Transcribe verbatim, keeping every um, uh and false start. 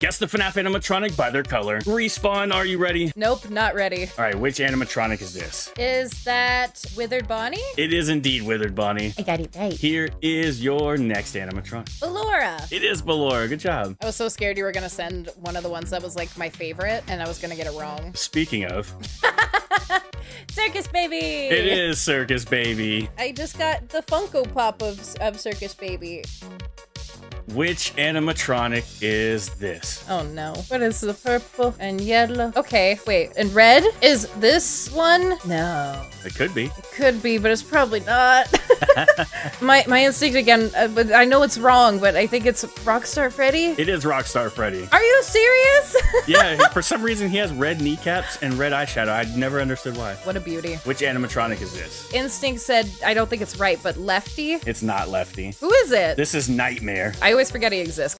Guess the FNAF animatronic by their color. Respawn, are you ready? Nope, not ready. All right, which animatronic is this? Is that Withered Bonnie? It is indeed Withered Bonnie. I got it right. Here is your next animatronic. Ballora. It is Ballora. Good job. I was so scared you were going to send one of the ones that was like my favorite, and I was going to get it wrong. Speaking of... Circus Baby! It is Circus Baby. I just got the Funko Pop of, of Circus Baby. Which animatronic is this? Oh no. What is the purple and yellow? Okay, wait, and red? Is this one? No. It could be. It could be, but it's probably not. my my instinct again, uh, but I know it's wrong, but I think it's Rockstar Freddy? It is Rockstar Freddy. Are you serious? Yeah, for some reason he has red kneecaps and red eyeshadow. I never understood why. What a beauty. Which animatronic is this? Instinct said, I don't think it's right, but Lefty? It's not Lefty. Who is it? This is Nightmare. I I always forget he exists.